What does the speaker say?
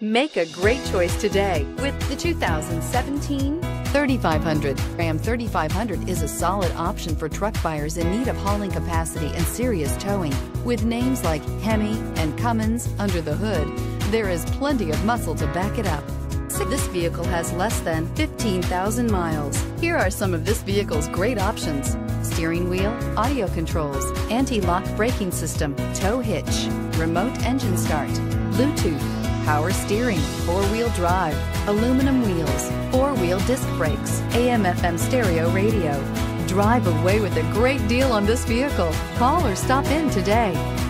Make a great choice today with the 2017 3500. Ram 3500 is a solid option for truck buyers in need of hauling capacity and serious towing. With names like Hemi and Cummins under the hood, there is plenty of muscle to back it up. This vehicle has less than 15,000 miles. Here are some of this vehicle's great options: steering wheel audio controls, anti-lock braking system, tow hitch, remote engine start, Bluetooth, power steering, four-wheel drive, aluminum wheels, four-wheel disc brakes, AM/FM stereo radio. Drive away with a great deal on this vehicle. Call or stop in today.